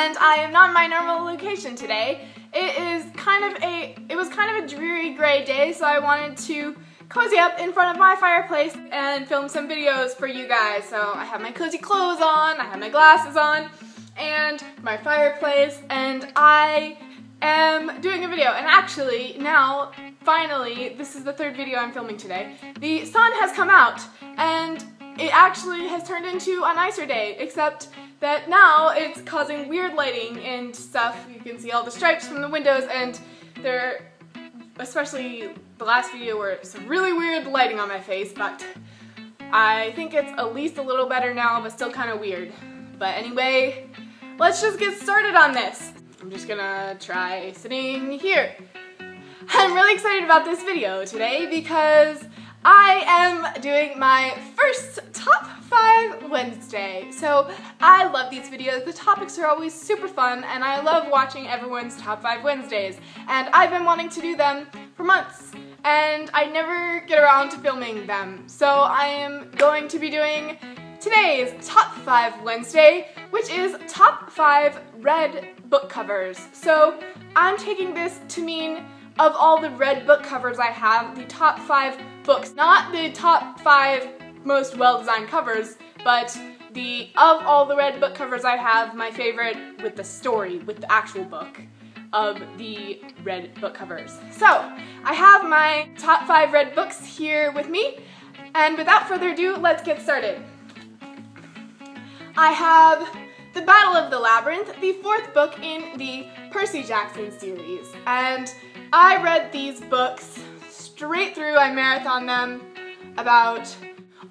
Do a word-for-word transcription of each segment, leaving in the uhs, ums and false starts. and I am not in my normal location today. It is kind of a, it was kind of a dreary gray day, so I wanted to cozy up in front of my fireplace and film some videos for you guys. So I have my cozy clothes on, I have my glasses on, and my fireplace, and I am doing a video. And actually, now, finally, this is the third video I'm filming today. The sun has come out, and it actually has turned into a nicer day, except that now it's causing weird lighting and stuff. You can see all the stripes from the windows, and they're, especially the last video where it's really weird lighting on my face, but I think it's at least a little better now, but still kind of weird. But anyway, let's just get started on this. I'm just gonna try sitting here. I'm really excited about this video today because I am doing my first Top five Wednesday. So I love these videos. The topics are always super fun, and I love watching everyone's Top five Wednesdays. And I've been wanting to do them for months, and I never get around to filming them. So I am going to be doing today's Top five Wednesday, which is Top five Red Book Covers. So I'm taking this to mean of all the red book covers I have, the top five books, not the top five most well-designed covers, but the, of all the red book covers I have, my favorite with the story, with the actual book, of the red book covers. So, I have my top five red books here with me, and without further ado, let's get started. I have The Battle of the Labyrinth, the fourth book in the Percy Jackson series, and I read these books straight through. I marathoned them about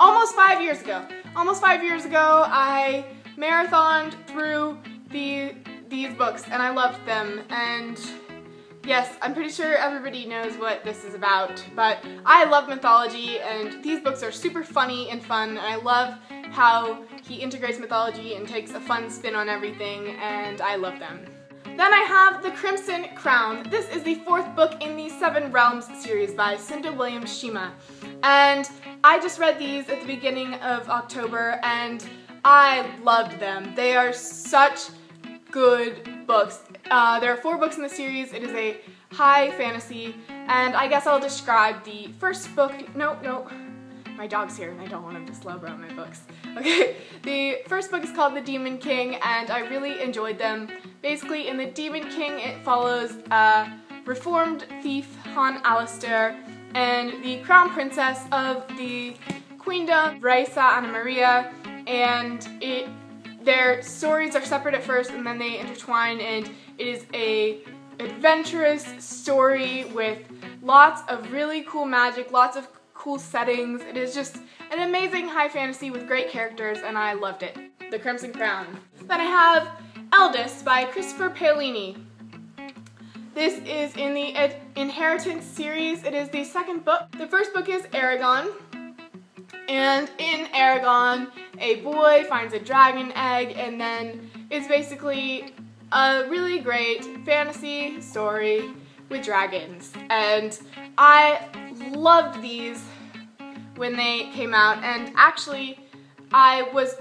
almost five years ago. Almost five years ago, I marathoned through the, these books, and I loved them. And yes, I'm pretty sure everybody knows what this is about, but I love mythology, and these books are super funny and fun, and I love how he integrates mythology and takes a fun spin on everything, and I love them. Then I have The Crimson Crown. This is the fourth book in the Seven Realms series by Cinda Williams Shima. And I just read these at the beginning of October, and I loved them. They are such good books. Uh, there are four books in the series. It is a high fantasy, and I guess I'll describe the first book. No, no. My dog's here, and I don't want him to slobber on my books. Okay, the first book is called The Demon King, and I really enjoyed them. Basically, in The Demon King, it follows a reformed thief, Han Alistair, and the crown princess of the queendom, Raisa Anna Maria, and it, their stories are separate at first, and then they intertwine, and it is a adventurous story with lots of really cool magic, lots of cool settings. It is just an amazing high fantasy with great characters, and I loved it. The Crimson Crown. Then I have Eldest by Christopher Paolini. This is in the Inheritance series. It is the second book. The first book is Eragon, and in Eragon, a boy finds a dragon egg, and then it's basically a really great fantasy story with dragons, and I loved these when they came out, and actually I was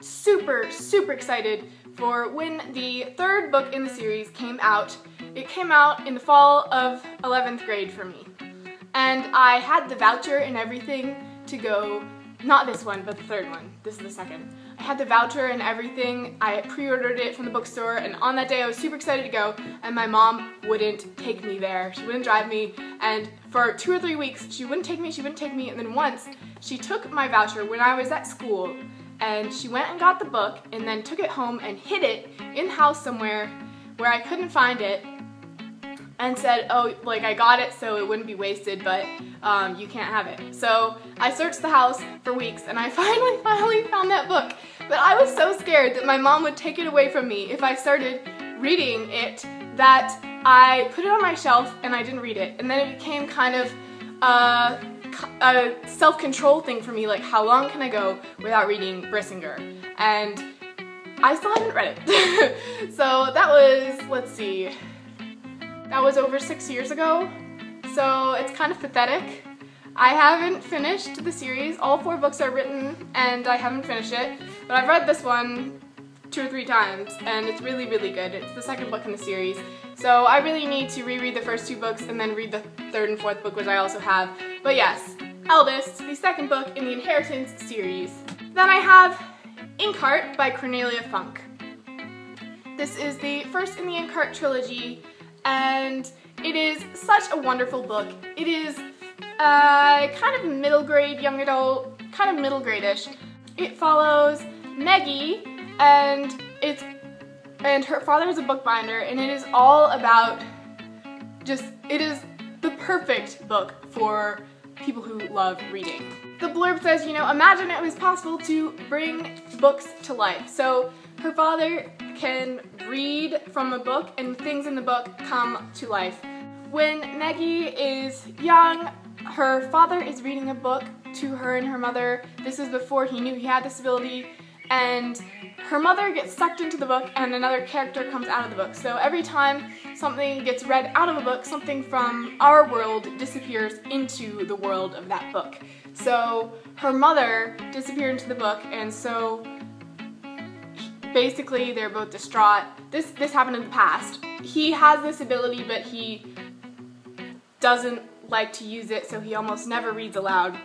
super super excited for when the third book in the series came out. It came out in the fall of eleventh grade for me, and I had the voucher and everything to go, not this one but the third one, this is the second. I had the voucher and everything, I pre-ordered it from the bookstore, and on that day I was super excited to go, and my mom wouldn't take me there. She wouldn't drive me, and for two or three weeks she wouldn't take me, she wouldn't take me, and then once she took my voucher when I was at school, and she went and got the book and then took it home and hid it in the house somewhere where I couldn't find it, and said, oh, like, I got it so it wouldn't be wasted, but um, you can't have it. So I searched the house for weeks, and I finally, finally found that book. But I was so scared that my mom would take it away from me if I started reading it that I put it on my shelf and I didn't read it. And then it became kind of a, a self-control thing for me, like, how long can I go without reading Brisinger? And I still haven't read it. So that was, let's see, that was over six years ago, so it's kind of pathetic. I haven't finished the series. All four books are written, and I haven't finished it, but I've read this one two or three times, and it's really, really good. It's the second book in the series, so I really need to reread the first two books and then read the third and fourth book, which I also have. But yes, Eldest, the second book in the Inheritance series. Then I have Inkheart by Cornelia Funke. This is the first in the Inkheart trilogy, and it is such a wonderful book. It is uh, kind of middle grade, young adult, kind of middle grade-ish. It follows Meggie, and it's and her father is a bookbinder, and it is all about just, it is the perfect book for people who love reading. The blurb says, you know, imagine it was possible to bring books to life. So her father can read from a book, and things in the book come to life. When Meggie is young, her father is reading a book to her and her mother. This is before he knew he had this ability, and her mother gets sucked into the book and another character comes out of the book. So every time something gets read out of a book, something from our world disappears into the world of that book. So her mother disappeared into the book, and so basically they're both distraught. This, this happened in the past. He has this ability, but he doesn't like to use it, so he almost never reads aloud.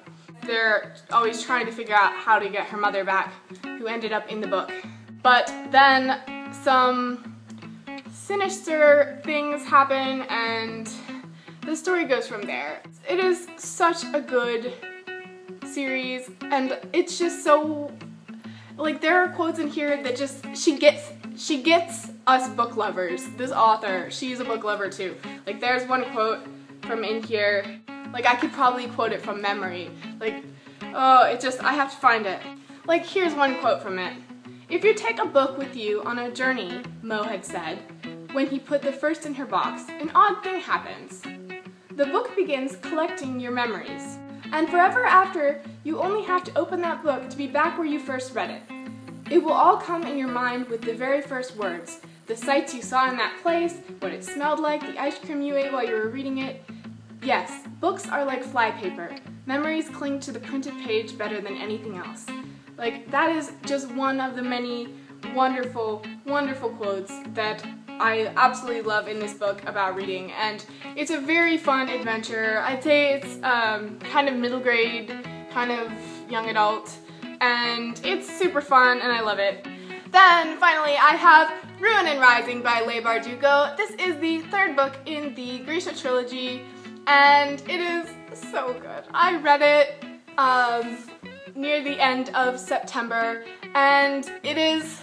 They're always trying to figure out how to get her mother back, who ended up in the book. But then some sinister things happen, and the story goes from there. It is such a good series, and it's just so, like, there are quotes in here that just, she gets she gets us book lovers. This author, she's a book lover too. Like, there's one quote from in here. Like, I could probably quote it from memory. Like, oh, it just, I have to find it. Like, here's one quote from it. "If you take a book with you on a journey," Mo had said, when he put the first in her box, "an odd thing happens. The book begins collecting your memories. And forever after, you only have to open that book to be back where you first read it. It will all come in your mind with the very first words, the sights you saw in that place, what it smelled like, the ice cream you ate while you were reading it. Yes, books are like flypaper. Memories cling to the printed page better than anything else." Like, that is just one of the many wonderful, wonderful quotes that I absolutely love in this book about reading, and it's a very fun adventure. I'd say it's um, kind of middle grade, kind of young adult, and it's super fun and I love it. Then finally I have Ruin and Rising by Leigh Bardugo. This is the third book in the Grisha trilogy, and it is so good. I read it um, near the end of September, and it is,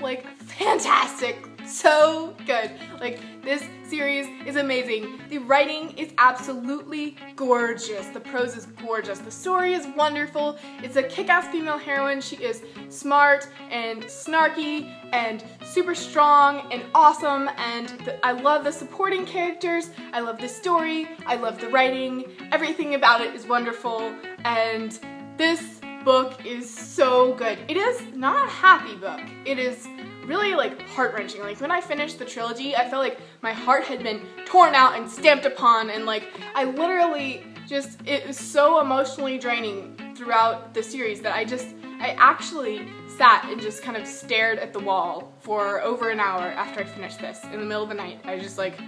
like, fantastic. So good. Like, this series is amazing. The writing is absolutely gorgeous. The prose is gorgeous. The story is wonderful. It's a kick-ass female heroine. She is smart and snarky and super strong and awesome, and the, I love the supporting characters. I love the story. I love the writing. Everything about it is wonderful, and this book is so good. It is not a happy book. It is really, like, heart-wrenching. Like, when I finished the trilogy, I felt like my heart had been torn out and stamped upon, and, like, I literally just, it was so emotionally draining throughout the series that I just, I actually sat and just kind of stared at the wall for over an hour after I finished this. In the middle of the night, I just, like,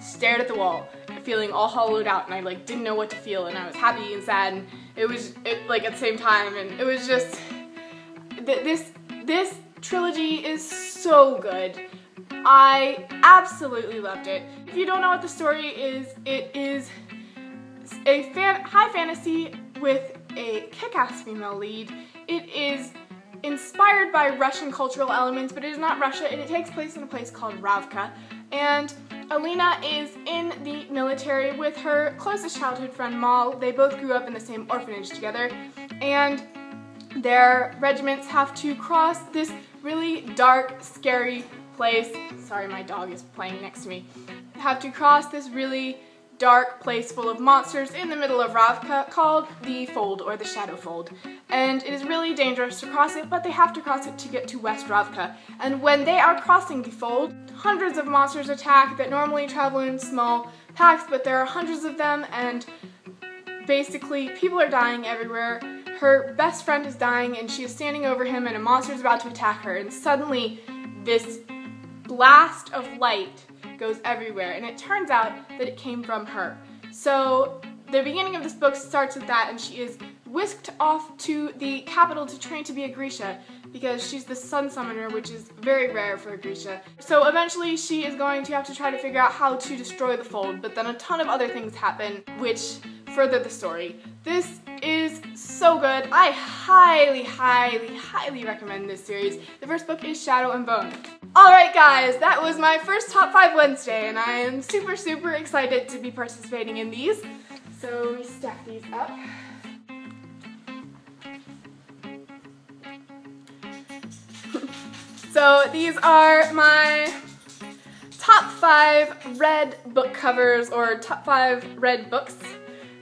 stared at the wall, feeling all hollowed out, and I, like, didn't know what to feel, and I was happy and sad, and it was, it, like, at the same time, and it was just, th this, this, trilogy is so good. I absolutely loved it. If you don't know what the story is, it is a fan high fantasy with a kick-ass female lead. It is inspired by Russian cultural elements, but it is not Russia, and it takes place in a place called Ravka. And Alina is in the military with her closest childhood friend Mal. They both grew up in the same orphanage together, and their regiments have to cross this really dark, scary place. Sorry, my dog is playing next to me. Have to cross this really dark place full of monsters in the middle of Ravka called the Fold, or the Shadow Fold. And it is really dangerous to cross it, but they have to cross it to get to West Ravka. And when they are crossing the Fold, hundreds of monsters attack that normally travel in small packs, but there are hundreds of them, and basically people are dying everywhere. her best friend is dying and she is standing over him and a monster is about to attack her, and suddenly this blast of light goes everywhere, and it turns out that it came from her. So the beginning of this book starts with that, and she is whisked off to the capital to train to be a Grisha because she's the sun summoner, which is very rare for a Grisha. So eventually she is going to have to try to figure out how to destroy the fold, but then a ton of other things happen which further the story. This is so good. I highly, highly, highly recommend this series. The first book is Shadow and Bone. Alright guys, that was my first Top five Wednesday, and I am super, super excited to be participating in these. So let me stack these up. So these are my top five red book covers, or top five red books.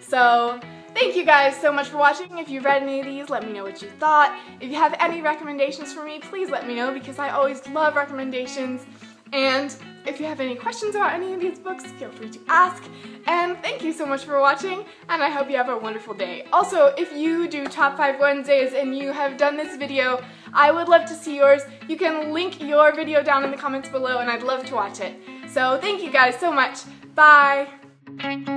So thank you guys so much for watching. If you've read any of these, let me know what you thought. If you have any recommendations for me, please let me know, because I always love recommendations. And if you have any questions about any of these books, feel free to ask. And thank you so much for watching, and I hope you have a wonderful day. Also, if you do Top five Wednesdays and you have done this video, I would love to see yours. You can link your video down in the comments below, and I'd love to watch it. So thank you guys so much. Bye.